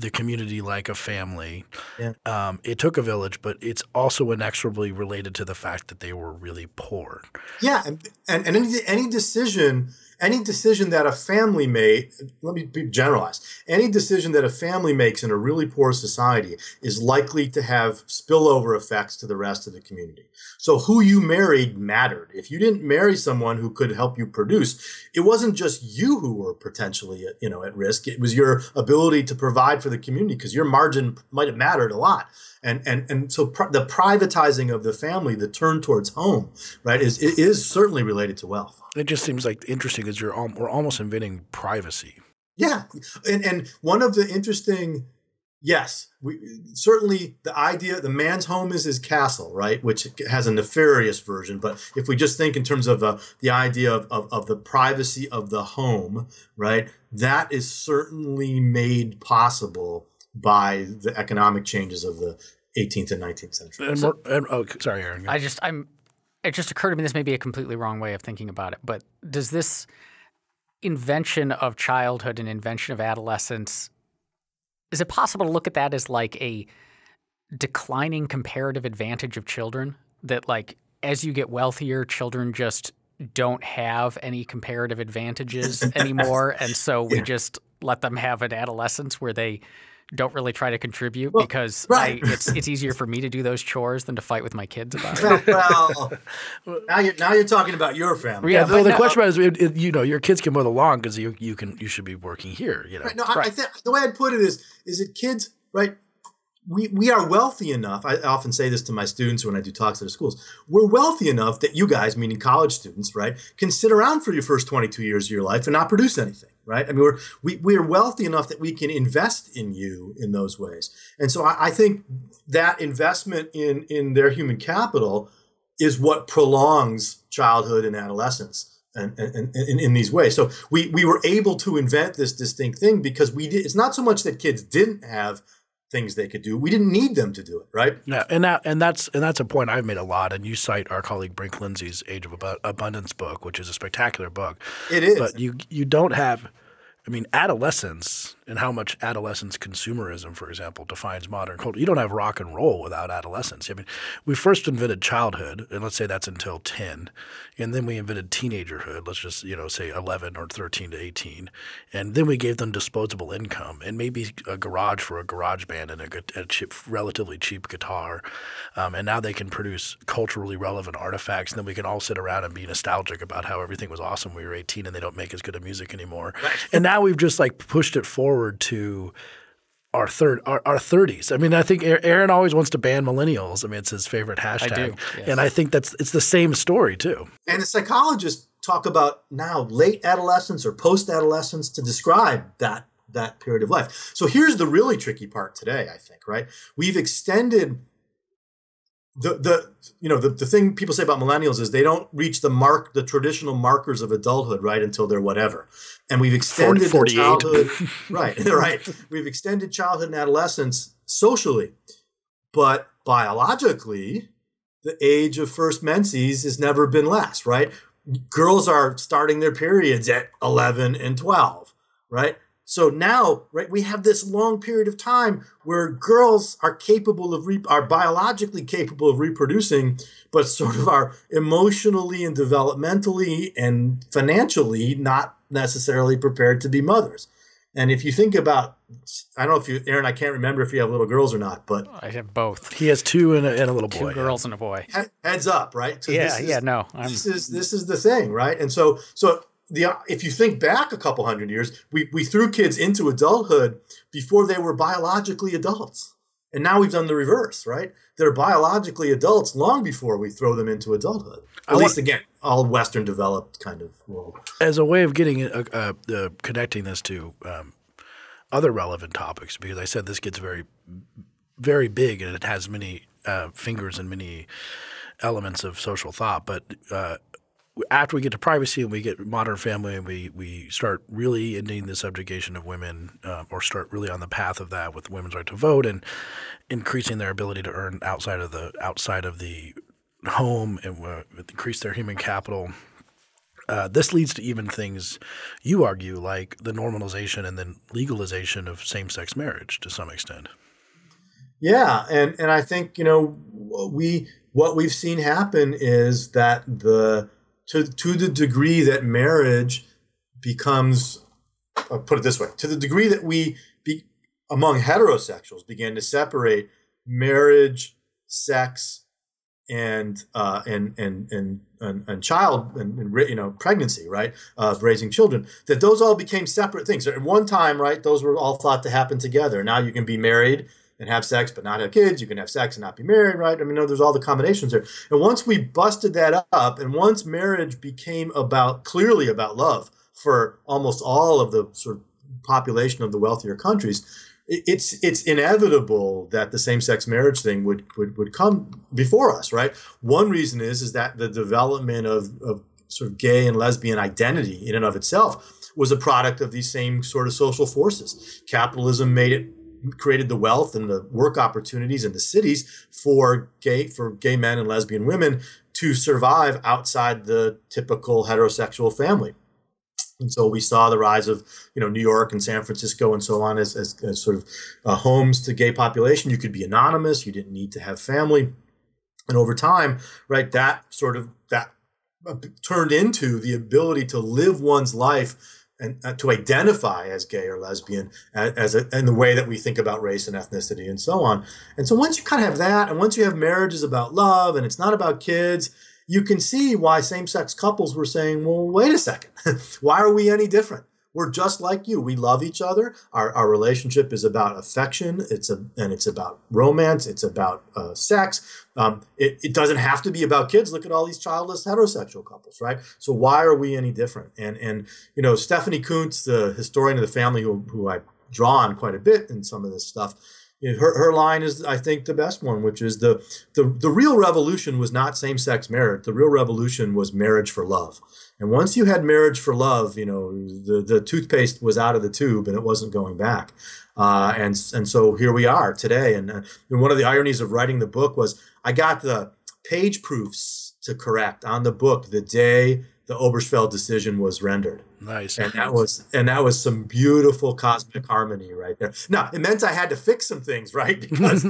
the community like a family. Yeah. Um, it took a village, but it's also inexorably related to the fact that they were really poor. Yeah, and, and, and any, any decision any decision that a family made, let me be generalized, any decision that a family makes in a really poor society is likely to have spillover effects to the rest of the community. So who you married mattered. If you didn't marry someone who could help you produce, it wasn't just you who were potentially, you know, at risk. It was your ability to provide for the community, because your margin might have mattered a lot. And, and, and so pr the privatizing of the family, the turn towards home, right, is, is certainly related to wealth. It just seems like interesting because you're al we're almost inventing privacy. Yeah. And, and one of the interesting, yes, we, certainly the idea, the man's home is his castle, right, which has a nefarious version. But if we just think in terms of uh, the idea of, of, of the privacy of the home, right, that is certainly made possible by the economic changes of the eighteenth and nineteenth century. And more, and, oh, sorry, Aaron. I just, I'm, it just occurred to me, this may be a completely wrong way of thinking about it, but does this invention of childhood and invention of adolescence, is it possible to look at that as like a declining comparative advantage of children? That like, as you get wealthier, children just don't have any comparative advantages anymore. And so we yeah. just let them have an adolescence where they don't really try to contribute well, because right. I, it's, it's easier for me to do those chores than to fight with my kids about it. Well, now you're, now you're talking about your family. Yeah, yeah, the, the no, question about it is, you know, your kids can mow the lawn because you, you, can, you should be working here. You know? Right, no, right. I, I th the way I'd put it is, is that kids, right, we, we are wealthy enough. I often say this to my students when I do talks at the schools. We're wealthy enough that you guys, meaning college students, right, can sit around for your first twenty-two years of your life and not produce anything. Right? I mean, we're, we, we're wealthy enough that we can invest in you in those ways. And so I, I think that investment in, in their human capital is what prolongs childhood and adolescence and, and, and, and in these ways. So we, we were able to invent this distinct thing because we did, it's not so much that kids didn't have things they could do. We didn't need them to do it, right? Yeah, and that and that's and that's a point I've made a lot. And you cite our colleague Brink Lindsey's Age of Abundance book, which is a spectacular book. It is. But you you don't have, I mean, adolescence and how much adolescence consumerism, for example, defines modern culture. You don't have rock and roll without adolescence. I mean, we first invented childhood, and let's say that's until ten, and then we invented teenagerhood. Let's just you know say eleven or thirteen to eighteen, and then we gave them disposable income and maybe a garage for a garage band and a, a cheap, relatively cheap guitar, um, and now they can produce culturally relevant artifacts. And then we can all sit around and be nostalgic about how everything was awesome when we were eighteen, and they don't make as good of music anymore. And now we've just like pushed it forward to our third, our, our thirties. I mean, I think Aaron always wants to ban millennials. I mean, it's his favorite hashtag. I do, yes. And I think that's it's the same story too. And the psychologists talk about now late adolescence or post-adolescence to describe that that period of life. So here's the really tricky part today, I think. Right? We've extended the the you know the the thing people say about millennials is they don't reach the mark the traditional markers of adulthood right until they're whatever. And we've extended forty, childhood, right, right. We've extended childhood and adolescence socially, but biologically, the age of first menses has never been less, right? Girls are starting their periods at eleven and twelve, right? So now, right, we have this long period of time where girls are capable of re are biologically capable of reproducing, but sort of are emotionally and developmentally and financially not necessarily prepared to be mothers. And if you think about, I don't know if you, Aaron, I can't remember if you have little girls or not, but I have both. He has two and a, and a little boy. Two girls and a boy. Heads up, right? So yeah, this is, yeah, no, I'm... this is this is the thing, right? And so, so. The, if you think back a couple hundred years, we, we threw kids into adulthood before they were biologically adults. And now we've done the reverse, right? They're biologically adults long before we throw them into adulthood. At least, again, all Western developed kind of world. As a way of getting uh, uh, uh, connecting this to um, other relevant topics, because I said this gets very, very big and it has many uh, fingers and many elements of social thought, but uh, – after we get to privacy and we get modern family and we, we start really ending the subjugation of women um, or start really on the path of that with women's right to vote and increasing their ability to earn outside of the outside of the home and uh, increase their human capital, Uh, this leads to even things you argue like the normalization and then legalization of same-sex marriage to some extent. Yeah, and and I think, you know, we what we've seen happen is that the to to the degree that marriage becomes, I'll put it this way, to the degree that we be, among heterosexuals began to separate marriage, sex, and uh, and and and and, and child and, and you know pregnancy, right, uh, raising children, that those all became separate things. At one time, right, those were all thought to happen together. Now you can be married and have sex but not have kids. You can have sex and not be married, right? I mean, no, there's all the combinations there. And once we busted that up, and once marriage became about clearly about love for almost all of the sort of population of the wealthier countries, It's it's inevitable that the same-sex marriage thing would, would would come before us, right? One reason is is that the development of, of sort of gay and lesbian identity in and of itself was a product of these same sort of social forces. Capitalism made it created the wealth and the work opportunities in the cities for gay for gay men and lesbian women to survive outside the typical heterosexual family. And so we saw the rise of, you know, New York and San Francisco and so on as, as, as sort of uh, homes to gay population. You could be anonymous. You didn't need to have family. And over time, right, that sort of that turned into the ability to live one's life and uh, to identify as gay or lesbian as, as a, in the way that we think about race and ethnicity and so on. And so once you kind of have that, and once you have marriages about love and it's not about kids, you can see why same-sex couples were saying, well, wait a second. Why are we any different? We're just like you. We love each other. Our, our relationship is about affection. It's a, and it's about romance. It's about uh, sex. Um, it, it doesn't have to be about kids. Look at all these childless heterosexual couples, right? So why are we any different? And, and you know, Stephanie Koontz, the historian of the family who, who I draw on quite a bit in some of this stuff, Her, her line is, I think, the best one, which is the, the, the real revolution was not same-sex marriage. The real revolution was marriage for love. And once you had marriage for love, you know, the, the toothpaste was out of the tube and it wasn't going back. Uh, and, and so here we are today. And, uh, and one of the ironies of writing the book was I got the page proofs to correct on the book the day the Obergefell decision was rendered. Nice. And that was and that was some beautiful cosmic harmony right there. Now, it meant I had to fix some things, right? Because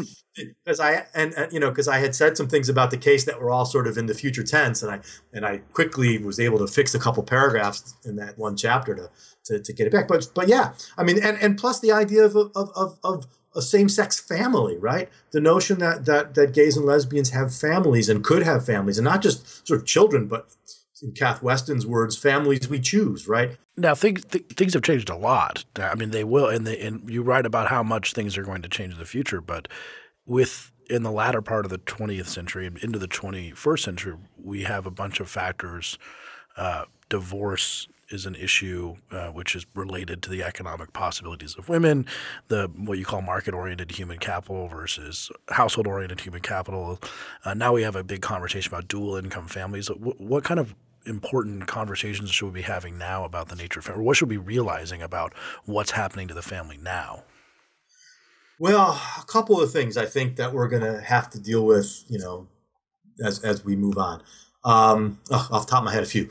because I and, and you know, because I had said some things about the case that were all sort of in the future tense, and I and I quickly was able to fix a couple paragraphs in that one chapter to to, to get it back. But but yeah, I mean, and and plus the idea of of of of a same-sex family, right? The notion that that that gays and lesbians have families and could have families, and not just sort of children, but in Cath Weston's words, families we choose, right? Now, things th things have changed a lot. I mean, they will, and, they, and you write about how much things are going to change in the future, but with in the latter part of the twentieth century and into the twenty-first century, we have a bunch of factors. Uh, divorce is an issue uh, which is related to the economic possibilities of women, the what you call market-oriented human capital versus household-oriented human capital. Uh, now we have a big conversation about dual-income families. W what kind of important conversations should we be having now about the nature of family, or what should we be realizing about what's happening to the family now? Well, a couple of things I think that we're going to have to deal with, you know, as as we move on. Um, oh, off the top of my head, a few.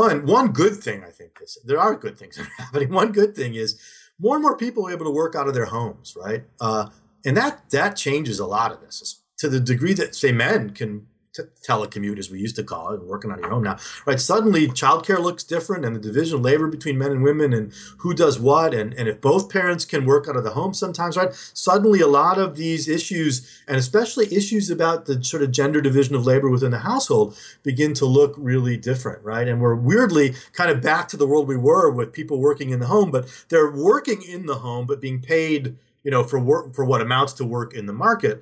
One one good thing I think is there are good things that are happening. One good thing is more and more people are able to work out of their homes, right? Uh, and that that changes a lot of this to the degree that say men can telecommute, as we used to call it, and working on your own now, right? Suddenly childcare looks different, and the division of labor between men and women and who does what, and, and if both parents can work out of the home sometimes, right? Suddenly a lot of these issues, and especially issues about the sort of gender division of labor within the household, begin to look really different, right? And we're weirdly kind of back to the world we were with people working in the home, but they're working in the home, but being paid, you know, for work, for what amounts to work in the market.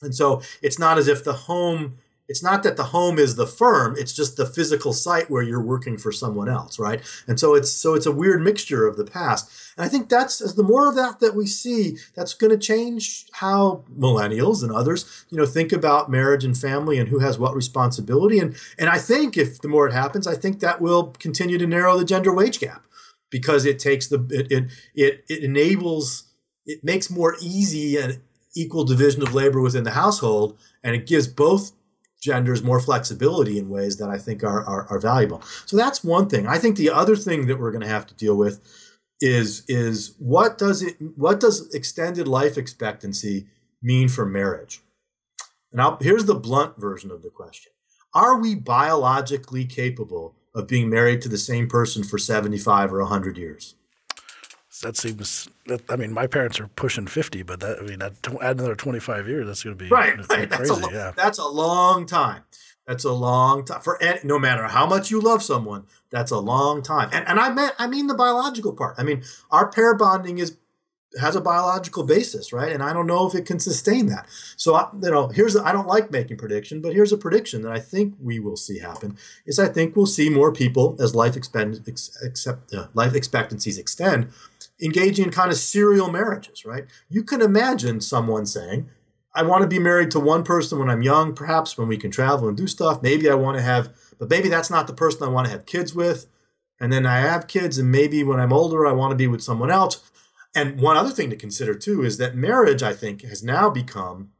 And so it's not as if the home, it's not that the home is the firm, it's just the physical site where you're working for someone else, right? And so it's so it's a weird mixture of the past. And I think that's, the more of that that we see, that's going to change how millennials and others, you know, think about marriage and family and who has what responsibility. And, and I think if the more it happens, I think that will continue to narrow the gender wage gap, because it takes the, it, it, it, it enables, it makes more easy and equal division of labor within the household, and it gives both genders, more flexibility in ways that I think are, are, are valuable. So that's one thing. I think the other thing that we're going to have to deal with is, is what does it, what does extended life expectancy mean for marriage? And I'll, here's the blunt version of the question. Are we biologically capable of being married to the same person for seventy-five or a hundred years? That seems – I mean, my parents are pushing fifty, but that, I mean, that, add another twenty-five years, that's going to be right, right. That's crazy. A long, yeah. That's a long time. That's a long time. For any, no matter how much you love someone, that's a long time. And, and I, meant, I mean the biological part. I mean, our pair bonding is – has a biological basis, right? And I don't know if it can sustain that. So, you know, here's, a, I don't like making prediction, but here's a prediction that I think we will see happen is I think we'll see more people as life expend, ex, except, uh, life expectancies extend, engaging in kind of serial marriages, right? You can imagine someone saying, I want to be married to one person when I'm young, perhaps when we can travel and do stuff. Maybe I want to have, but maybe that's not the person I want to have kids with. And then I have kids and maybe when I'm older, I want to be with someone else. And one other thing to consider, too, is that marriage, I think, has now become,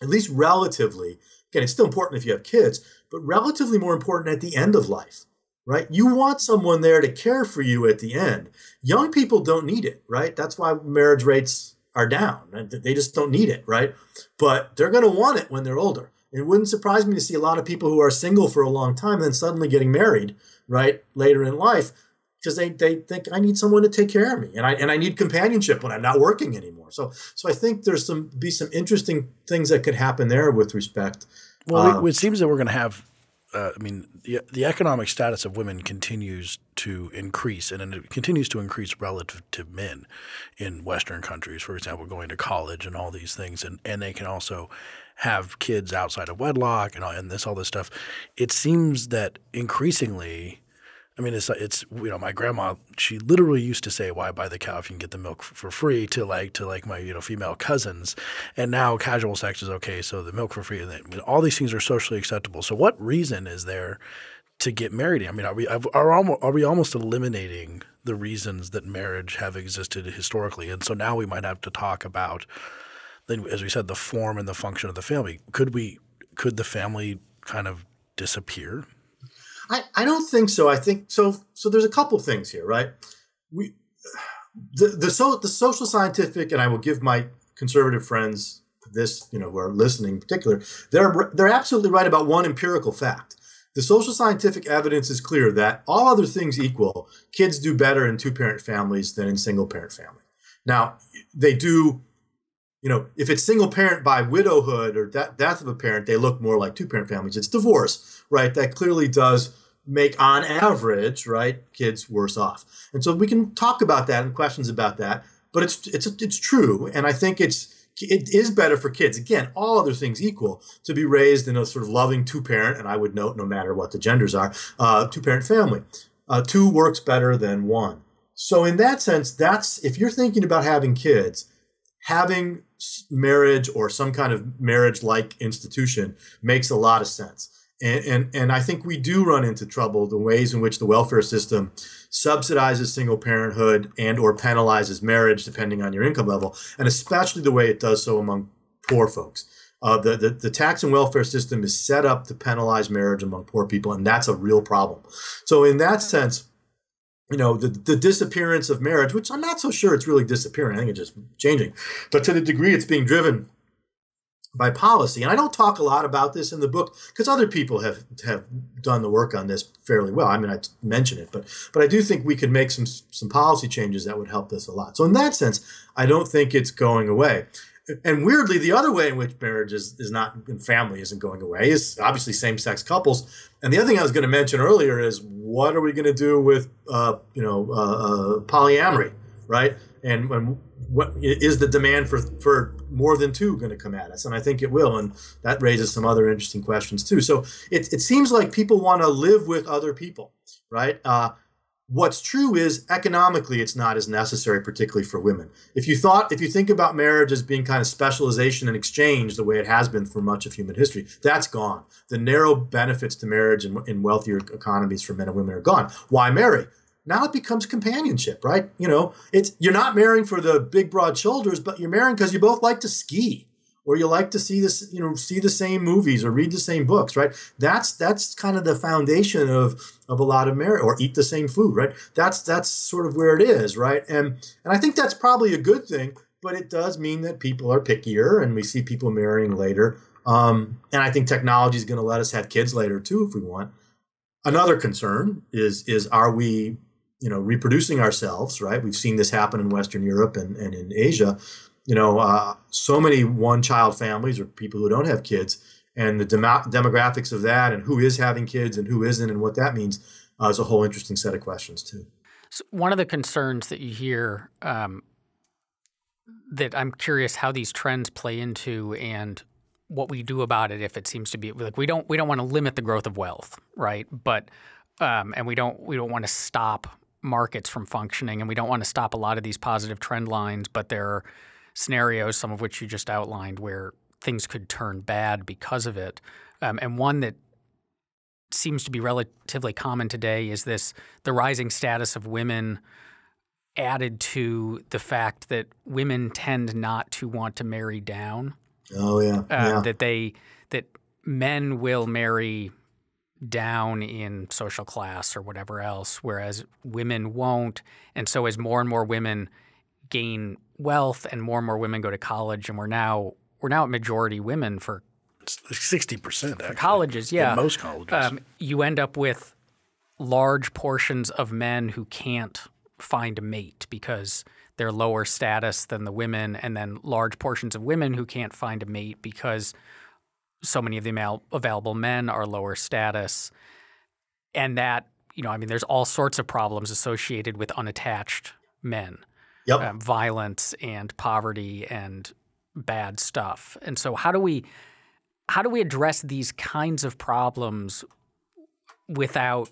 at least relatively, again, it's still important if you have kids, but relatively more important at the end of life, right? You want someone there to care for you at the end. Young people don't need it, right? That's why marriage rates are down. Right? They just don't need it, right? But they're going to want it when they're older. It wouldn't surprise me to see a lot of people who are single for a long time and then suddenly getting married, right, later in life, because they, they think I need someone to take care of me and I, and I need companionship when I'm not working anymore. So so I think there's some be some interesting things that could happen there with respect. Well, um, it, it seems that we're going to have uh, – I mean the, the economic status of women continues to increase and it continues to increase relative to men in Western countries, for example, going to college and all these things. And, and they can also have kids outside of wedlock and, all, and this all this stuff. It seems that increasingly – I mean, it's, it's, you know, my grandma, she literally used to say, why buy the cow if you can get the milk for free to like, to like my, you know, female cousins. And now casual sex is okay. So the milk for free, and then, all these things are socially acceptable. So what reason is there to get married? I mean, are we, are, are we almost eliminating the reasons that marriage have existed historically? And so now we might have to talk about, as we said, the form and the function of the family. Could we, could the family kind of disappear? I, I don't think so. I think so. So there's a couple things here, right? We, the the so the social scientific, and I will give my conservative friends this, you know, who are listening in particular, they're they're absolutely right about one empirical fact. The social scientific evidence is clear that all other things equal, kids do better in two-parent families than in single-parent family. Now they do. You know, if it's single parent by widowhood or de death of a parent, they look more like two-parent families. It's divorce, right? That clearly does make, on average, right, kids worse off. And so we can talk about that and questions about that, but it's it's it's true, and I think it's it is better for kids. Again, all other things equal, to be raised in a sort of loving two-parent, and I would note, no matter what the genders are, uh, two-parent family. Uh, two works better than one. So in that sense, that's if you're thinking about having kids, having marriage or some kind of marriage-like institution makes a lot of sense. And, and, and I think we do run into trouble, the ways in which the welfare system subsidizes single parenthood and or penalizes marriage, depending on your income level, and especially the way it does so among poor folks. Uh, the, the, the tax and welfare system is set up to penalize marriage among poor people, and that's a real problem. So in that sense, you know, the, the disappearance of marriage, which I'm not so sure it's really disappearing. I think it's just changing. But to the degree it's being driven by policy, and I don't talk a lot about this in the book because other people have, have done the work on this fairly well. I mean, I mention it, but but I do think we could make some, some policy changes that would help this a lot. So in that sense, I don't think it's going away. And weirdly, the other way in which marriage is, is not – and family isn't going away is obviously same-sex couples. And the other thing I was going to mention earlier is what are we going to do with, uh, you know, uh, uh, polyamory, right? And when, what is the demand for, for more than two going to come at us? And I think it will, and that raises some other interesting questions too. So it, it seems like people want to live with other people, right? Uh, What's true is economically it's not as necessary, particularly for women. If you thought, if you think about marriage as being kind of specialization and exchange the way it has been for much of human history, that's gone. The narrow benefits to marriage in, in wealthier economies for men and women are gone. Why marry? Now it becomes companionship, right? You know, it's, you're not marrying for the big broad shoulders, but you're marrying because you both like to ski or you like to see this, you know, see the same movies or read the same books, right? That's that's kind of the foundation of of a lot of marriage, or eat the same food, right? That's that's sort of where it is, right? And and I think that's probably a good thing, but it does mean that people are pickier, and we see people marrying later. Um, and I think technology is going to let us have kids later too, if we want. Another concern is is are we, you know, reproducing ourselves, right? We've seen this happen in Western Europe and, and in Asia. You know, uh, so many one-child families or people who don't have kids, and the dem demographics of that, and who is having kids and who isn't, and what that means uh, is a whole interesting set of questions too. So one of the concerns that you hear um, that I'm curious how these trends play into and what we do about it, if it seems to be like we don't we don't want to limit the growth of wealth, right? But um, and we don't we don't want to stop markets from functioning, and we don't want to stop a lot of these positive trend lines, but there are scenarios, some of which you just outlined, where things could turn bad because of it. Um, and one that seems to be relatively common today is this the rising status of women added to the fact that women tend not to want to marry down. Oh, yeah. Um, yeah. That they that men will marry down in social class or whatever else, whereas women won't. And so as more and more women gain wealth and more and more women go to college, and we're now we're now at majority women for sixty percent for colleges, yeah, in most colleges. Um, you end up with large portions of men who can't find a mate because they're lower status than the women, and then large portions of women who can't find a mate because so many of the available men are lower status, and that, you know, I mean, there's all sorts of problems associated with unattached men. Yep. Um, violence and poverty and bad stuff. And so how do we how do we address these kinds of problems without,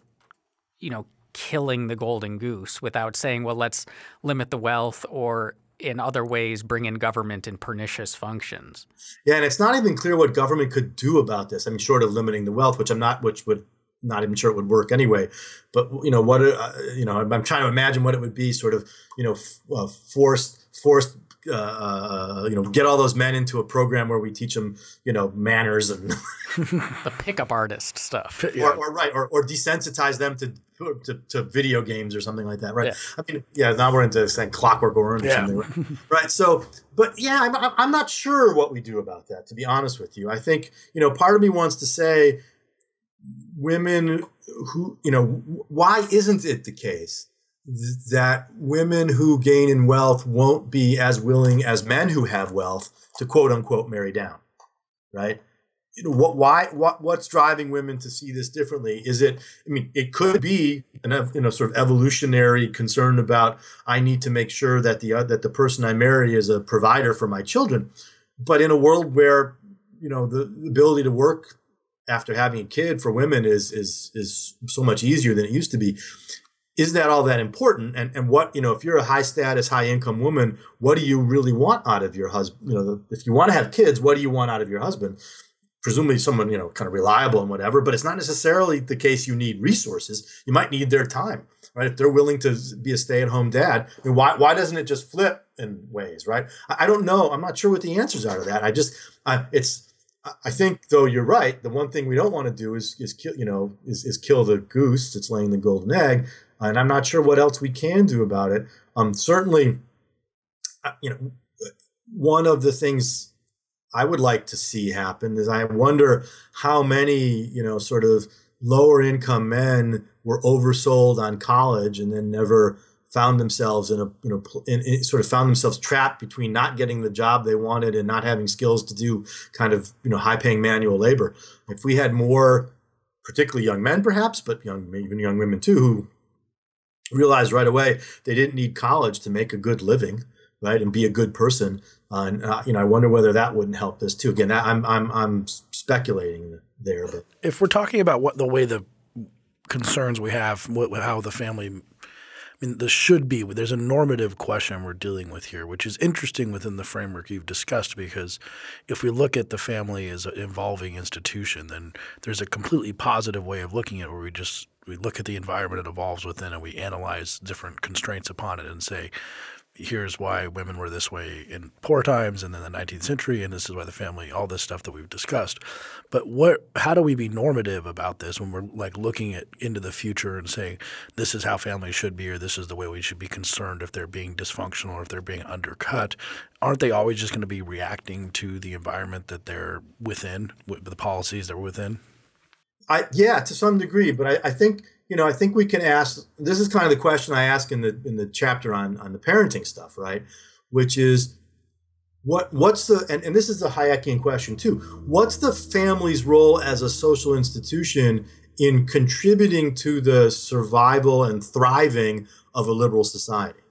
you know, killing the golden goose, without saying, well, let's limit the wealth or in other ways bring in government in pernicious functions? Yeah, and it's not even clear what government could do about this. I mean, short of limiting the wealth, which I'm not, which would not even sure it would work anyway, but you know what? Uh, you know, I'm trying to imagine what it would be. Sort of, you know, f uh, forced, forced. Uh, you know, get all those men into a program where we teach them, you know, manners and the pickup artist stuff, yeah. or, or right, or, or desensitize them to, to to video games or something like that, right? Yeah. I mean, yeah, now we're into saying Clockwork Orange, yeah. or something, right? Right? So, but yeah, I'm I'm not sure what we do about that, to be honest with you. I think, you know, part of me wants to say, women who, you know, why isn't it the case that women who gain in wealth won't be as willing as men who have wealth to quote unquote marry down, right? You know, what, why, what, what's driving women to see this differently? Is it, I mean, it could be an, you know, sort of evolutionary concern about, I need to make sure that the, uh, that the person I marry is a provider for my children. But in a world where, you know, the, the ability to work after having a kid for women is is is so much easier than it used to be. Is that all that important? And and what, you know, if you're a high status, high income woman, what do you really want out of your husband? You know, the, if you want to have kids, what do you want out of your husband? Presumably someone, you know, kind of reliable and whatever, but it's not necessarily the case you need resources. You might need their time, right? If they're willing to be a stay-at-home dad, I mean, why, why doesn't it just flip in ways, right? I, I don't know. I'm not sure what the answers are to that. I just, I, it's, I think, though, you're right. The one thing we don't want to do is, is kill, you know, is, is kill the goose that's laying the golden egg, and I'm not sure what else we can do about it. Um, certainly, you know, one of the things I would like to see happen is I wonder how many, you know, sort of lower income men were oversold on college and then never found themselves in a, you know, in, in, sort of found themselves trapped between not getting the job they wanted and not having skills to do kind of, you know, high paying manual labor. If we had more, particularly young men perhaps, but young, even young women too, who realized right away they didn't need college to make a good living, right, and be a good person. Uh, and, uh, you know, I wonder whether that wouldn't help this too. Again, I'm, I'm, I'm speculating there. But if we're talking about what the way the concerns we have, what, how the family, I mean, this should be – there's a normative question we're dealing with here, which is interesting within the framework you've discussed, because if we look at the family as an evolving institution, then there's a completely positive way of looking at it, where we just – we look at the environment it evolves within and we analyze different constraints upon it and say – here's why women were this way in poor times and then the nineteenth century, and this is why the family, all this stuff that we've discussed. But what, how do we be normative about this when we're like looking at into the future and saying this is how families should be, or this is the way we should be concerned if they're being dysfunctional or if they're being undercut? Aren't they always just going to be reacting to the environment that they're within, with the policies they're within? I, yeah, to some degree, but I, I think – You know, I think we can ask, this is kind of the question I ask in the in the chapter on, on the parenting stuff, right? Which is, what what's the, and, and this is the Hayekian question too, what's the family's role as a social institution in contributing to the survival and thriving of a liberal society,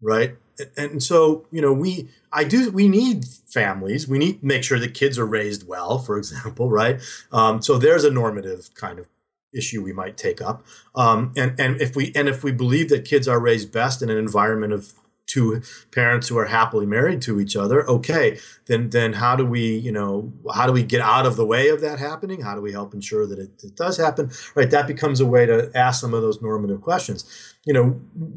right? And, and so, you know, we, I do, we need families, we need to make sure that kids are raised well, for example, right? Um, so there's a normative kind of issue we might take up, um, and and if we and if we believe that kids are raised best in an environment of two parents who are happily married to each other, okay, then then how do we you know how do we get out of the way of that happening? How do we help ensure that it, it does happen? Right, that becomes a way to ask some of those normative questions. You know,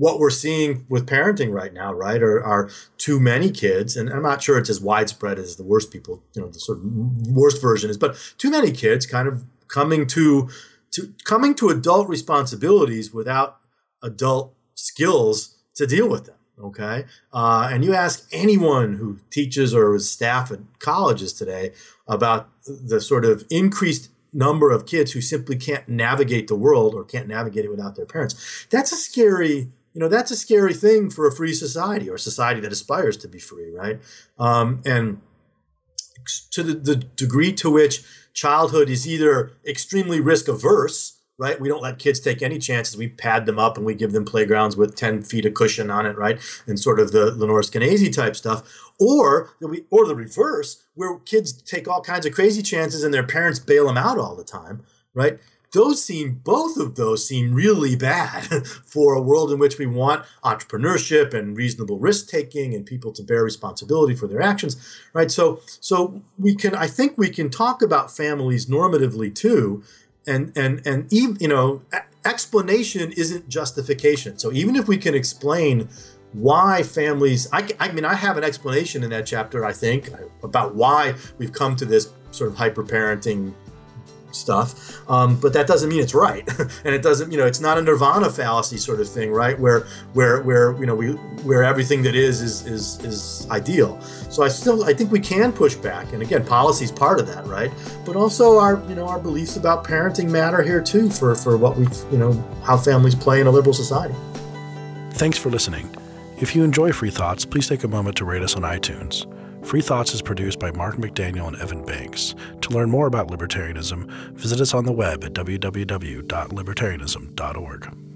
what we're seeing with parenting right now, right, are, are too many kids, and I'm not sure it's as widespread as the worst people, you know, the sort of worst version is, but too many kids kind of coming to To coming to adult responsibilities without adult skills to deal with them, okay? Uh, and you ask anyone who teaches or is staff at colleges today about the sort of increased number of kids who simply can't navigate the world or can't navigate it without their parents. That's a scary, you know, that's a scary thing for a free society or a society that aspires to be free, right? Um, and to the, the degree to which childhood is either extremely risk averse, right? We don't let kids take any chances. We pad them up and we give them playgrounds with ten feet of cushion on it, right? And sort of the Lenore Skenazy type stuff. Or the, we, or the reverse, where kids take all kinds of crazy chances and their parents bail them out all the time, right? Those seem, both of those seem really bad for a world in which we want entrepreneurship and reasonable risk taking and people to bear responsibility for their actions, right? So, so we can, I think we can talk about families normatively too, and and and even, you know, explanation isn't justification. So even if we can explain why families, I, I mean, I have an explanation in that chapter, I think, about why we've come to this sort of hyper-parenting stuff, um, but that doesn't mean it's right, and it doesn't, you know, it's not a nirvana fallacy sort of thing, right? Where, where, where, you know, we, where everything that is is is is ideal. So I still, I think we can push back, and again, policy's part of that, right? But also our, you know, our beliefs about parenting matter here too, for for what we, you know, how families play in a liberal society. Thanks for listening. If you enjoy Free Thoughts, please take a moment to rate us on iTunes. Free Thoughts is produced by Mark McDaniel and Evan Banks. To learn more about libertarianism, visit us on the web at w w w dot libertarianism dot org.